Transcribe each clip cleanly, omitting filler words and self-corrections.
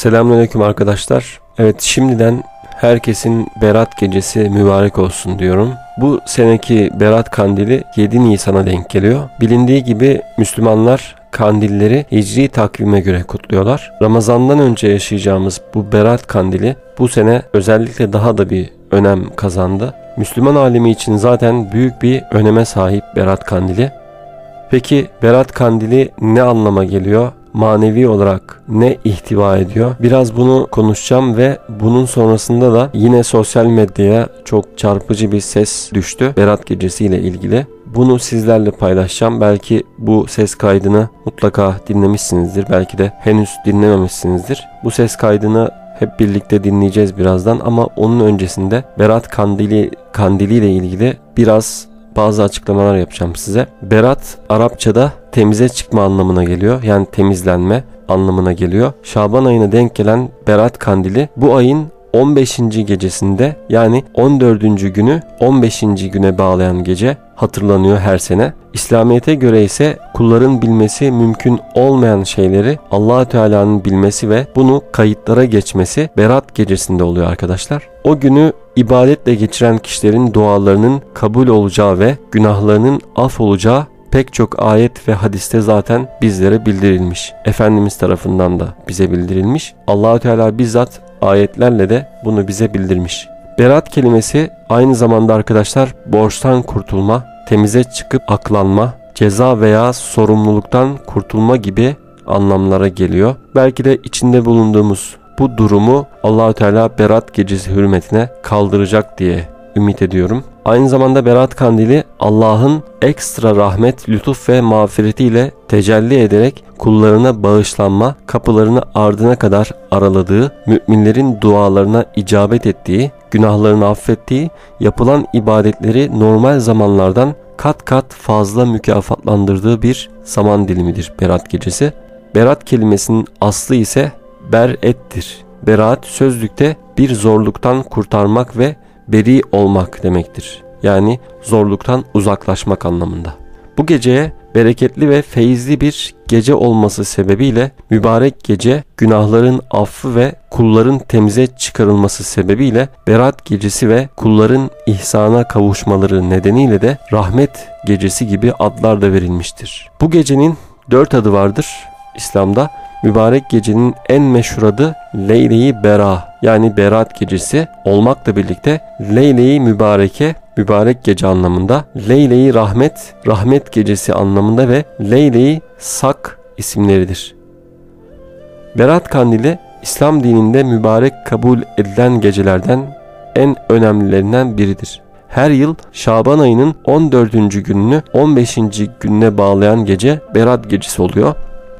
Selamünaleyküm arkadaşlar. Evet, şimdiden herkesin Berat Gecesi mübarek olsun diyorum. Bu seneki Berat Kandili 7 Nisan'a denk geliyor. Bilindiği gibi Müslümanlar kandilleri hicri takvime göre kutluyorlar. Ramazan'dan önce yaşayacağımız bu Berat Kandili bu sene özellikle daha da bir önem kazandı. Müslüman alemi için zaten büyük bir öneme sahip Berat Kandili. Peki Berat Kandili ne anlama geliyor? Manevi olarak ne ihtiva ediyor? Biraz bunu konuşacağım ve bunun sonrasında da yine sosyal medyaya çok çarpıcı bir ses düştü Berat Gecesi ile ilgili. Bunu sizlerle paylaşacağım. Belki bu ses kaydını mutlaka dinlemişsinizdir. Belki de henüz dinlememişsinizdir. Bu ses kaydını hep birlikte dinleyeceğiz birazdan ama onun öncesinde Berat Kandili ile ilgili bazı açıklamalar yapacağım size. Berat Arapçada temize çıkma anlamına geliyor. Yani temizlenme anlamına geliyor. Şaban ayına denk gelen Berat Kandili bu ayın 15. gecesinde yani 14. günü 15. güne bağlayan gece hatırlanıyor her sene. İslamiyet'e göre ise kulların bilmesi mümkün olmayan şeyleri Allah-u Teala'nın bilmesi ve bunu kayıtlara geçmesi Berat Gecesi'nde oluyor arkadaşlar. O günü ibadetle geçiren kişilerin dualarının kabul olacağı ve günahlarının af olacağı pek çok ayet ve hadiste zaten bizlere bildirilmiş. Efendimiz tarafından da bize bildirilmiş. Allah-u Teala bizzat ayetlerle de bunu bize bildirmiş. Berat kelimesi aynı zamanda arkadaşlar borçtan kurtulma, temize çıkıp aklanma, ceza veya sorumluluktan kurtulma gibi anlamlara geliyor. Belki de içinde bulunduğumuz bu durumu Allah-u Teala Berat Gecesi hürmetine kaldıracak diye ümit ediyorum. Aynı zamanda Berat Kandili Allah'ın ekstra rahmet, lütuf ve mağfiretiyle tecelli ederek kullarına bağışlanma, kapılarını ardına kadar araladığı, müminlerin dualarına icabet ettiği, günahlarını affettiği, yapılan ibadetleri normal zamanlardan kat kat fazla mükafatlandırdığı bir zaman dilimidir Berat Gecesi. Berat kelimesinin aslı ise berettir. Berat sözlükte bir zorluktan kurtarmak ve beri olmak demektir. Yani zorluktan uzaklaşmak anlamında. Bu geceye bereketli ve feyizli bir gece olması sebebiyle mübarek gece günahların affı ve kulların temize çıkarılması sebebiyle Berat Gecesi ve kulların ihsana kavuşmaları nedeniyle de Rahmet Gecesi gibi adlar da verilmiştir. Bu gecenin 4 adı vardır İslam'da. Mübarek gecenin en meşhur adı Leyle-i Bera yani Berat Gecesi olmakla birlikte Leyle-i Mübareke mübarek gece anlamında, Leyle-i Rahmet Rahmet Gecesi anlamında ve Leyle-i Sak isimleridir. Berat Kandili İslam dininde mübarek kabul edilen gecelerden en önemlilerinden biridir. Her yıl Şaban ayının 14. gününü 15. gününe bağlayan gece Berat Gecesi oluyor.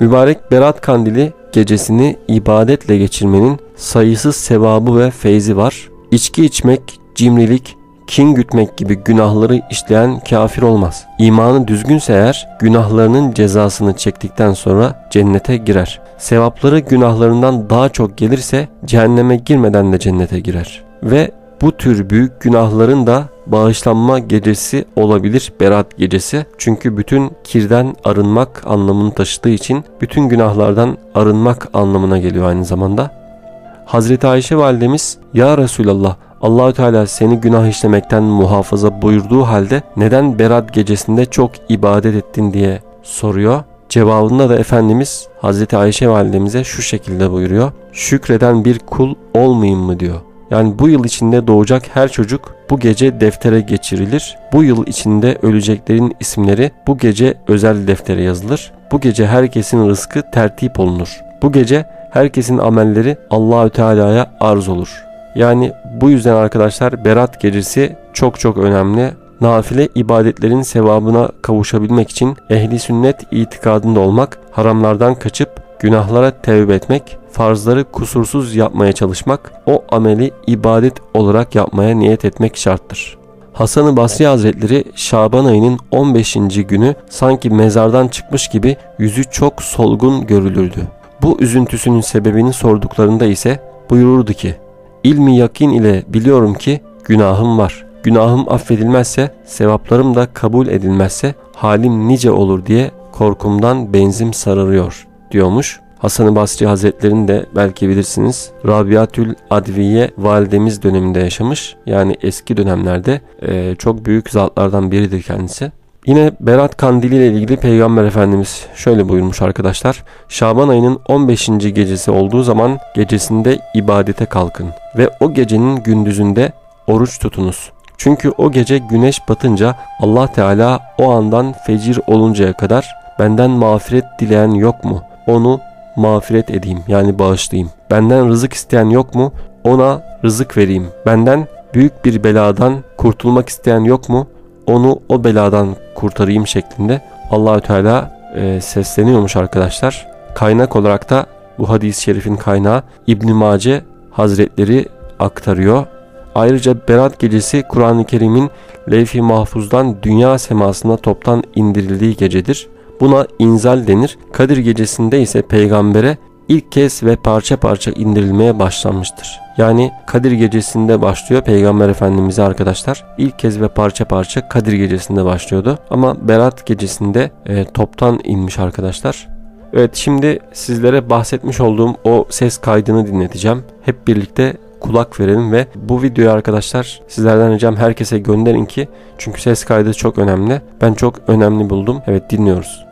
Mübarek Berat Kandili gecesini ibadetle geçirmenin sayısız sevabı ve feyzi var. İçki içmek, cimrilik, kin gütmek gibi günahları işleyen kafir olmaz. İmanı düzgünse eğer günahlarının cezasını çektikten sonra cennete girer. Sevapları günahlarından daha çok gelirse cehenneme girmeden de cennete girer. Ve bu tür büyük günahların da bağışlanma gecesi olabilir Berat Gecesi. Çünkü bütün kirden arınmak anlamını taşıdığı için bütün günahlardan arınmak anlamına geliyor aynı zamanda. Hazreti Ayşe validemiz "Ya Resulallah, Allah-u Teala seni günah işlemekten muhafaza buyurduğu halde neden Berat Gecesi'nde çok ibadet ettin?" diye soruyor. Cevabında da Efendimiz Hazreti Ayşe validemize şu şekilde buyuruyor: "Şükreden bir kul olmayayım mı?" diyor. Yani bu yıl içinde doğacak her çocuk bu gece deftere geçirilir. Bu yıl içinde öleceklerin isimleri bu gece özel deftere yazılır. Bu gece herkesin rızkı tertip olunur. Bu gece herkesin amelleri Allahü Teala'ya arz olur. Yani bu yüzden arkadaşlar Berat Gecesi çok çok önemli. Nafile ibadetlerin sevabına kavuşabilmek için ehli sünnet itikadında olmak, haramlardan kaçıp günahlara tevbe etmek, farzları kusursuz yapmaya çalışmak, o ameli ibadet olarak yapmaya niyet etmek şarttır. Hasan-ı Basri Hazretleri Şaban ayının 15. günü sanki mezardan çıkmış gibi yüzü çok solgun görülürdü. Bu üzüntüsünün sebebini sorduklarında ise buyururdu ki: "İlmi yakin ile biliyorum ki günahım var. Günahım affedilmezse, sevaplarım da kabul edilmezse halim nice olur diye korkumdan benzim sararıyor." diyormuş. Hasan-ı Basri Hazretleri'ni de belki bilirsiniz. Rabiatül Adviye validemiz döneminde yaşamış. Yani eski dönemlerde çok büyük zatlardan biridir kendisi. Yine Berat Kandili ile ilgili Peygamber Efendimiz şöyle buyurmuş arkadaşlar. Şaban ayının 15. gecesi olduğu zaman gecesinde ibadete kalkın ve o gecenin gündüzünde oruç tutunuz. Çünkü o gece güneş batınca Allah Teala o andan fecir oluncaya kadar benden mağfiret dileyen yok mu? Onu mağfiret edeyim, yani bağışlayayım. Benden rızık isteyen yok mu? Ona rızık vereyim. Benden büyük bir beladan kurtulmak isteyen yok mu? Onu o beladan kurtarayım şeklinde Allahü Teala sesleniyormuş arkadaşlar. Kaynak olarak da bu hadis-i şerifin kaynağı İbn-i Mace Hazretleri aktarıyor. Ayrıca Berat Gecesi Kur'an-ı Kerim'in Levh-i Mahfuz'dan dünya semasına toptan indirildiği gecedir. Buna inzal denir. Kadir Gecesi'nde ise peygambere ilk kez ve parça parça indirilmeye başlanmıştır. Yani Kadir Gecesi'nde başlıyor Peygamber Efendimiz'e arkadaşlar. İlk kez ve parça parça Kadir Gecesi'nde başlıyordu. Ama Berat Gecesi'nde toptan inmiş arkadaşlar. Evet, şimdi sizlere bahsetmiş olduğum o ses kaydını dinleteceğim. Hep birlikte kulak verelim ve bu videoyu arkadaşlar sizlerden ricam herkese gönderin ki, çünkü ses kaydı çok önemli. Ben çok önemli buldum. Evet, dinliyoruz.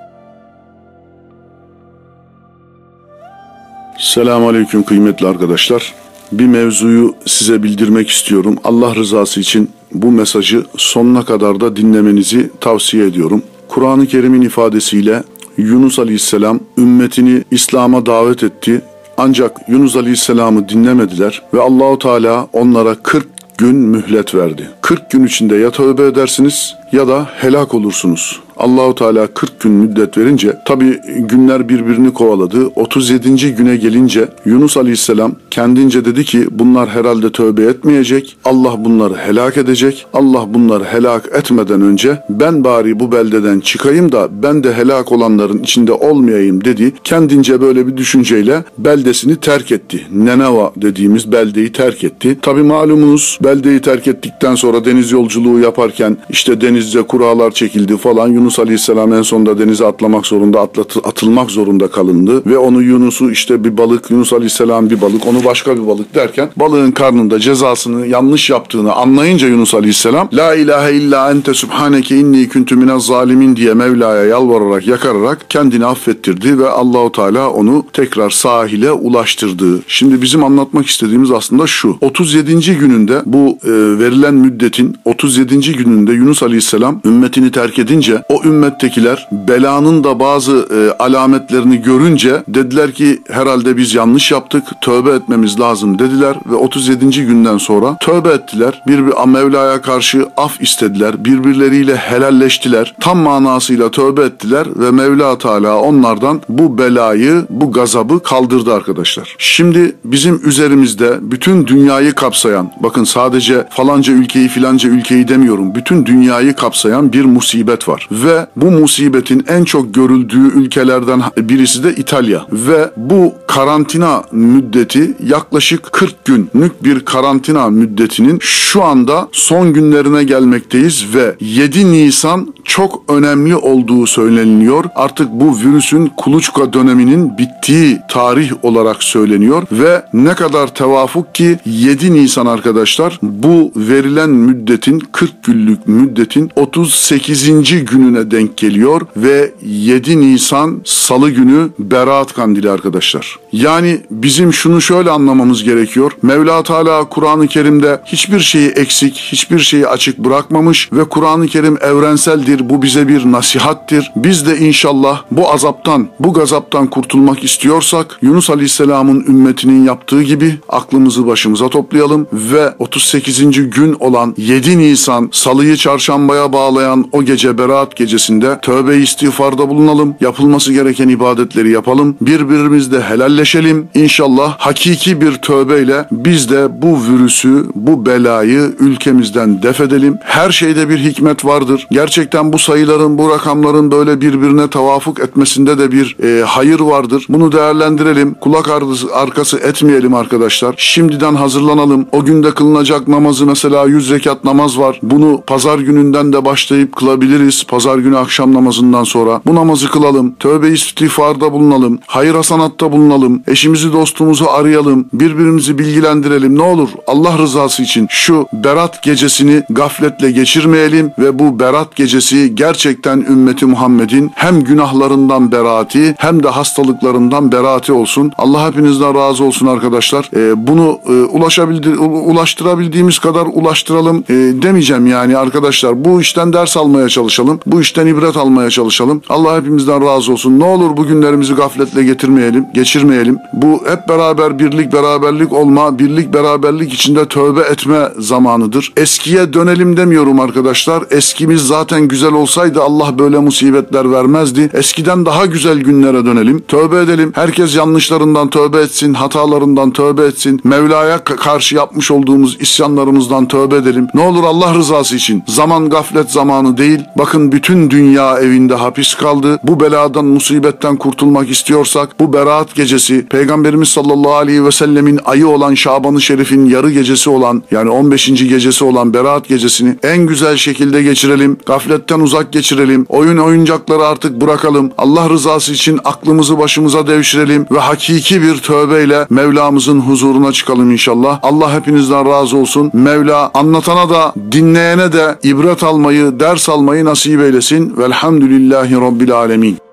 Selamun Aleyküm kıymetli arkadaşlar. Bir mevzuyu size bildirmek istiyorum. Allah rızası için bu mesajı sonuna kadar da dinlemenizi tavsiye ediyorum. Kur'an-ı Kerim'in ifadesiyle Yunus Aleyhisselam ümmetini İslam'a davet etti. Ancak Yunus Aleyhisselam'ı dinlemediler ve Allahu Teala onlara 40 gün mühlet verdi. 40 gün içinde ya tövbe edersiniz ya da helak olursunuz. Allahu Teala 40 gün müddet verince tabi günler birbirini kovaladı. 37. güne gelince Yunus Aleyhisselam kendince dedi ki bunlar herhalde tövbe etmeyecek. Allah bunları helak edecek. Allah bunları helak etmeden önce ben bari bu beldeden çıkayım da ben de helak olanların içinde olmayayım dedi. Kendince böyle bir düşünceyle beldesini terk etti. Ninova dediğimiz beldeyi terk etti. Tabi malumunuz beldeyi terk ettikten sonra deniz yolculuğu yaparken işte denizde kurağlar çekildi falan. Yunus Aleyhisselam en sonunda denize atlamak zorunda, atılmak zorunda kalındı ve onu Yunus'u işte bir balık, Yunus Aleyhisselam bir balık, onu başka bir balık derken balığın karnında cezasını, yanlış yaptığını anlayınca Yunus Aleyhisselam La ilahe illa ente subhaneke inni küntü minaz zalimin diye Mevla'ya yalvararak, yakararak kendini affettirdi ve Allahu Teala onu tekrar sahile ulaştırdı. Şimdi bizim anlatmak istediğimiz aslında şu. 37. gününde bu verilen müddetin 37. gününde Yunus Aleyhisselam ümmetini terk edince o ümmettekiler belanın da bazı alametlerini görünce dediler ki herhalde biz yanlış yaptık, tövbe etmemiz lazım dediler ve 37. günden sonra tövbe ettiler. Mevla'ya karşı af istediler, birbirleriyle helalleştiler, tam manasıyla tövbe ettiler ve Mevla Teala onlardan bu belayı, bu gazabı kaldırdı arkadaşlar. Şimdi bizim üzerimizde bütün dünyayı kapsayan, bakın sadece falanca ülkeyi filanca ülkeyi demiyorum, bütün dünyayı kapsayan bir musibet var. Ve bu musibetin en çok görüldüğü ülkelerden birisi de İtalya. Ve bu karantina müddeti yaklaşık 40 günlük bir karantina müddetinin şu anda son günlerine gelmekteyiz ve 7 Nisan çok önemli olduğu söyleniyor. Artık bu virüsün kuluçka döneminin bittiği tarih olarak söyleniyor ve ne kadar tevafuk ki 7 Nisan arkadaşlar bu verilen müddetin 40 günlük müddetin 38. günü denk geliyor ve 7 Nisan Salı günü Berat Kandili arkadaşlar. Yani bizim şunu şöyle anlamamız gerekiyor. Mevla Teala Kur'an-ı Kerim'de hiçbir şeyi eksik, hiçbir şeyi açık bırakmamış ve Kur'an-ı Kerim evrenseldir. Bu bize bir nasihattir. Biz de inşallah bu azaptan, bu gazaptan kurtulmak istiyorsak Yunus Aleyhisselam'ın ümmetinin yaptığı gibi aklımızı başımıza toplayalım ve 38. gün olan 7 Nisan Salı'yı çarşambaya bağlayan o gece Berat Gecesi'nde tövbe istiğfarda bulunalım. Yapılması gereken ibadetleri yapalım. Birbirimizle helalleşelim. İnşallah hakiki bir tövbeyle biz de bu virüsü, bu belayı ülkemizden def edelim. Her şeyde bir hikmet vardır. Gerçekten Zaten bu sayıların, bu rakamların böyle birbirine tevafuk etmesinde de bir hayır vardır. Bunu değerlendirelim. Kulak arkası etmeyelim arkadaşlar. Şimdiden hazırlanalım. O günde kılınacak namazı, mesela 100 rekat namaz var. Bunu pazar gününden de başlayıp kılabiliriz. Pazar günü akşam namazından sonra. Bu namazı kılalım. Tövbe istiğfarda bulunalım. Hayır hasanatta bulunalım. Eşimizi, dostumuzu arayalım. Birbirimizi bilgilendirelim. Ne olur Allah rızası için şu Berat gecesini gafletle geçirmeyelim ve bu Berat gecesi gerçekten ümmeti Muhammed'in hem günahlarından beraati hem de hastalıklarından beraati olsun. Allah hepinizden razı olsun arkadaşlar. Bunu ulaştırabildiğimiz kadar ulaştıralım demeyeceğim yani arkadaşlar. Bu işten ders almaya çalışalım. Bu işten ibret almaya çalışalım. Allah hepimizden razı olsun. Ne olur bu günlerimizi gafletle geçirmeyelim. Bu hep beraber birlik beraberlik olma, birlik beraberlik içinde tövbe etme zamanıdır. Eskiye dönelim demiyorum arkadaşlar. Eskimiz zaten güzel olsaydı Allah böyle musibetler vermezdi. Eskiden daha güzel günlere dönelim. Tövbe edelim. Herkes yanlışlarından tövbe etsin. Hatalarından tövbe etsin. Mevla'ya karşı yapmış olduğumuz isyanlarımızdan tövbe edelim. Ne olur Allah rızası için. Zaman gaflet zamanı değil. Bakın bütün dünya evinde hapis kaldı. Bu beladan, musibetten kurtulmak istiyorsak bu Berat gecesi, Peygamberimiz sallallahu aleyhi ve sellemin ayı olan Şaban-ı Şerif'in yarı gecesi olan, yani 15. gecesi olan Berat gecesini en güzel şekilde geçirelim. Gafletten uzak geçirelim. Oyun oyuncakları artık bırakalım. Allah rızası için aklımızı başımıza devşirelim ve hakiki bir tövbeyle Mevlamızın huzuruna çıkalım inşallah. Allah hepinizden razı olsun. Mevla anlatana da dinleyene de ibret almayı, ders almayı nasip eylesin. Velhamdülillahi Rabbil Alemin.